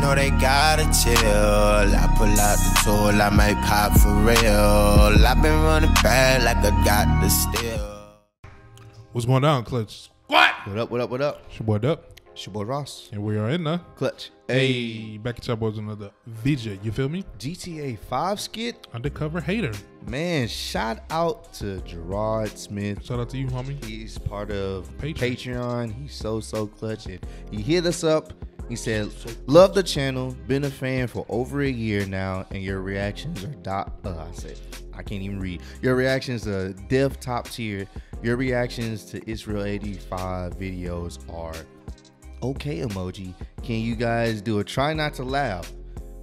know they gotta chill. I pull out the tool, I might pop for real. I've been running bad like I got the steal. What's going on, Clutch? What? What up, what up, what up? It's your boy Dup. It's your boy Ross. And we are in the Clutch. Hey, back at y'all boys another VJ, you feel me? GTA 5 skit. Undercover hater. Man, shout out to Gerard Smith. Shout out to you, homie. He's part of Patreon. He's so clutch. And he hit us up. He said, love the channel, been a fan for over a year now, and your reactions are I can't even read. Your reactions are dev top tier. Your reactions to Itsreal85 videos are okay emoji. Can you guys do a try not to laugh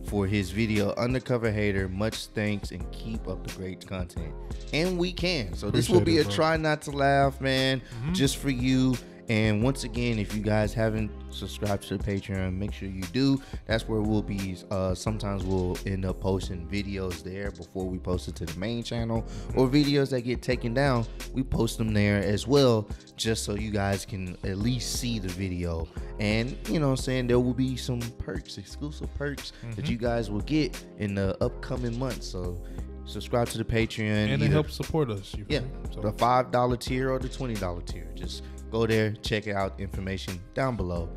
for his video Undercover Hater? Much thanks and keep up the great content. And we can. So this will be a try not to laugh, man, just for you. And once again, if you guys haven't subscribed to the Patreon, make sure you do. That's where we'll be. Sometimes we'll end up posting videos there before we post it to the main channel, or videos that get taken down, we post them there as well, just so you guys can at least see the video. And you know what I'm saying, there will be some perks, exclusive perks that you guys will get in the upcoming months. So subscribe to the Patreon. And it helps support us. Yeah, so the $5 tier or the $20 tier. Just go there, check it out, information down below.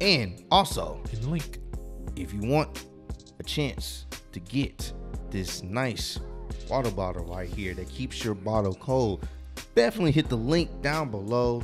And also, the link. If you want a chance to get this nice water bottle right here that keeps your bottle cold, definitely hit the link down below.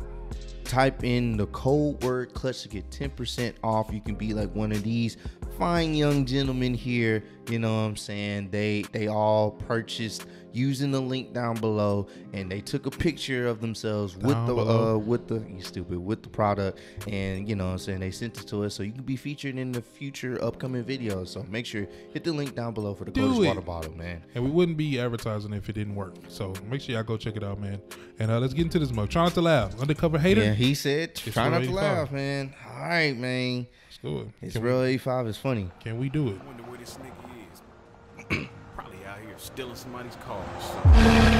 Type in the code word Clutch to get 10% off. You can be like one of these fine young gentlemen here. You know what I'm saying? They all purchased using the link down below, and they took a picture of themselves with the product, and you know what I'm saying, they sent it to us, so you can be featured in the future upcoming videos. So make sure hit the link down below for the Clutch water bottle, man. And we wouldn't be advertising if it didn't work. So make sure y'all go check it out, man. And let's get into this mode. Try not to laugh. Undercover hater. Yeah, he said try not to laugh, man. All right, man. Let's do it. Itsreal85 is funny. Can we do it? I wonder where this nigga is. Probably out here stealing somebody's cars. Yeah,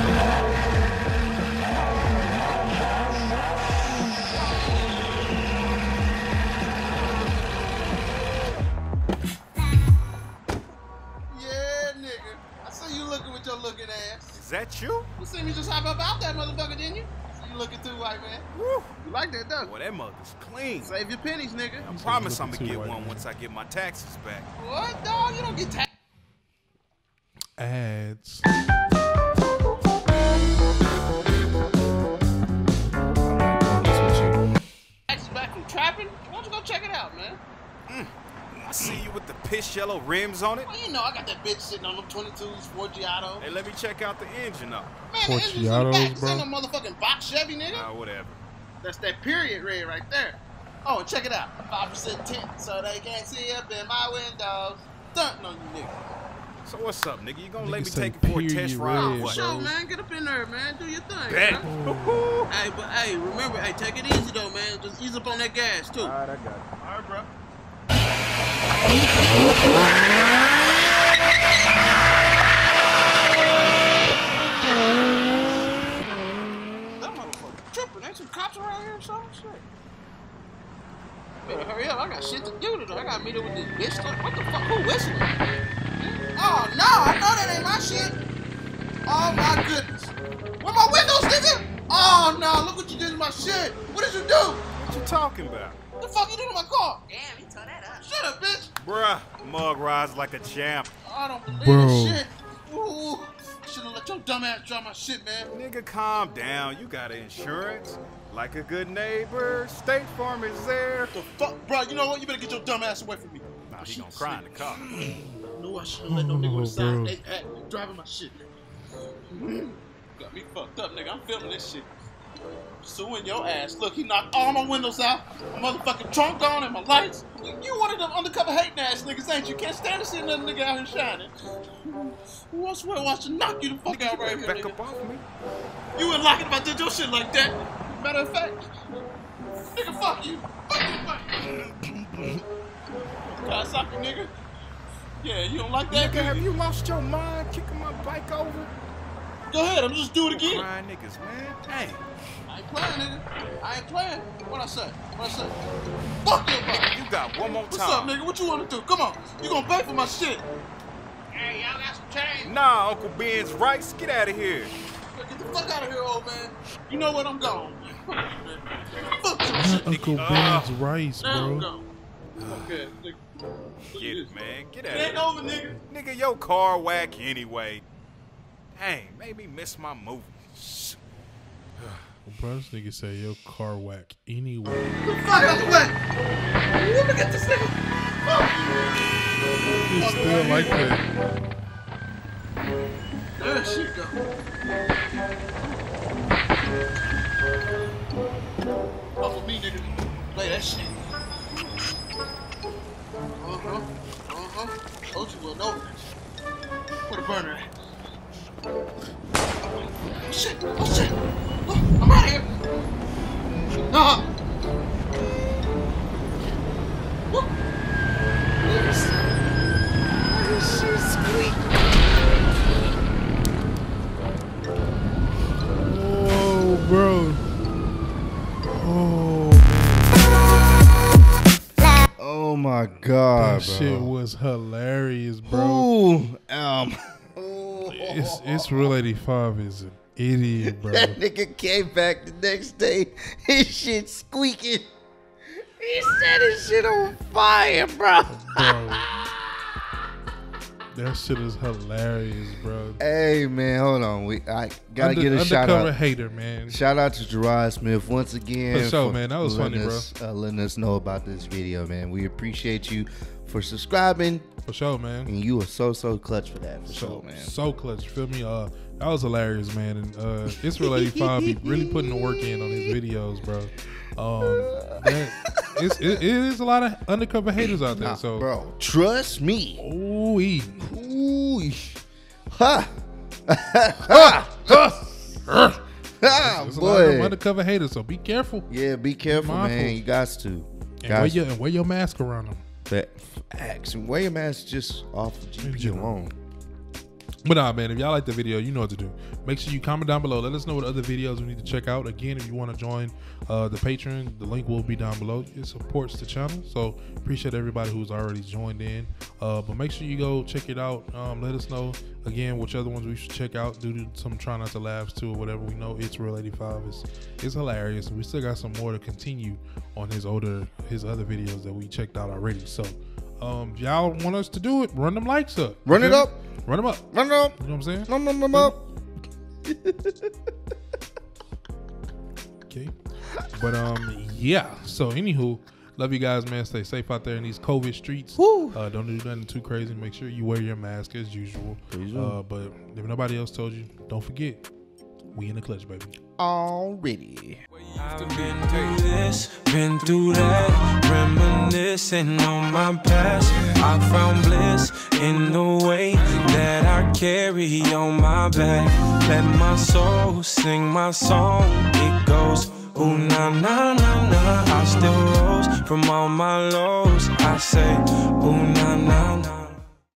nigga. I see you looking with your looking ass. Is that you? You see me just hop up out that motherfucker, didn't you? You looking too white, man. Woo. You like that, though? Well, that mug's clean. Save your pennies, nigga. I promise I'm gonna get one once I get my taxes back. What, dog? You don't get taxes. Ads. Taxes back from trapping? Why don't you go check it out, man? I see you with the piss yellow rims on it. Well, you know, I got that bitch sitting on them 22s, Ford Giotto. Hey, let me check out the engine, though. Man, Ford the engine's in the back. It's in a motherfucking box Chevy, nigga. Nah, whatever. That's that period red right there. Oh, and check it out. 5% tint, so they can't see up in my windows. Stunting on you, nigga. So what's up, nigga? You gonna let me take you for a test ride or what? Sure, man. Get up in there, man. Do your thing, man. Hey, but hey, remember, hey, take it easy, though, man. Just ease up on that gas, too. All right, I got it. All right, bro. That motherfucker tripping. Ain't some cops around here or something? Shit. Better hurry up. I got shit to do today. I gotta meet up with this bitch. What the fuck? Who whistling? Oh no, I know that ain't my shit. Oh my goodness. Where my windows, nigga? Oh no, look what you did to my shit. What did you do? What you talking about? What the fuck you do to my car? Damn, he tore that up. Shut up, bitch. Bruh, mug rides like a champ. I don't believe this shit. Ooh, should've let your dumb ass drive my shit, man. Nigga, calm down. You got insurance. Like a good neighbor, State Farm is there. What the fuck, bro? You know what? You better get your dumb ass away from me. Nah, he gonna cry in the car. I knew I should've let no nigga on the side. They driving my shit. Got me fucked up, nigga. I'm feeling this shit. Suing your ass. Look, he knocked all my windows out, my motherfucking trunk on, and my lights. You one of them undercover hating ass niggas, ain't you? Can't stand to see another nigga out here shining. Who else will watch to knock you the fuck out right here, nigga? Back up off me. You wouldn't like it if I did your shit like that. Matter of fact, nigga, fuck you. Fuck you, God, suck you, nigga. Yeah, you don't like that, nigga? Have you lost your mind kicking my bike over? Go ahead, I'm just do it again. Crying niggas, man. Hey. I ain't playing, nigga. I ain't playing. What I say? What I say? Fuck your body. You got one more time. What's up, nigga? What you wanna do? Come on. You gonna pay for my shit. Hey, y'all got some change? Nah, Uncle Ben's rice. Get out of here. Get the fuck out of here, old man. You know what? I'm gone. Fuck your shit. Uncle Ben's rice, bro. Go. Okay, nigga. Get it, man. Get out of here. Get over, nigga. Nigga, your car whack anyway. Dang, made me miss my movie. Bro, this nigga said your car whack anyway. Get the fuck out the way! Look at this nigga! Fuck you! He's still like that. There she go. Fuck with me, nigga. Play that shit. Told you we'll know this. Where the burner at? Oh shit! Oh shit! Oh, I'm out of here! Nah! What? Why is she squeaking? Whoa, bro. Oh. Oh my God, that bro. Shit was hilarious, bro. Ooh, Itsreal85 is an idiot, bro. That nigga came back the next day, his shit squeaking. He set his shit on fire, bro. That shit is hilarious, bro. Hey, man, hold on. I gotta get a shout out. Hater, man. Shout out to Gerard Smith once again. For sure, man. That was funny, bro. Letting us know about this video, man. We appreciate you for subscribing. For sure, man. And you were so clutch for that. For sure, man. So clutch. Feel me? That was hilarious, man. And Itsreal85 be really putting the work in on his videos, bro. It is a lot of undercover haters out there, so bro, trust me. Ooh-ee. Ooh-ee. Ha. Ha. Ha. There's a lot of undercover haters, so be careful. Yeah, be careful, man. You got to. And wear your mask around them. Facts. And wear your mask just off the GP alone. But nah, man, if y'all like the video, you know what to do. Make sure you comment down below. Let us know what other videos we need to check out. Again, if you want to join the Patreon, the link will be down below. It supports the channel, so appreciate everybody who's already joined in. But make sure you go check it out. Let us know, again, which other ones we should check out. Do some Try Not to Laughs, too, or whatever. We know Itsreal85 is hilarious. We still got some more to continue on his other videos that we checked out already. So y'all want us to do it, run them likes up. Run it up. Run them up. Run them up. You know what I'm saying? Run them up. Okay. But yeah. So anywho, love you guys, man. Stay safe out there in these COVID streets. Don't do nothing too crazy. Make sure you wear your mask as usual. But if nobody else told you, don't forget, we in the clutch, baby. Already. I've been through this, been through that, reminiscing on my past. I found bliss in the way that I carry on my back. Let my soul sing my song. It goes, ooh, na, na, na, na. I still rose from all my lows. I say, ooh, na, na, na.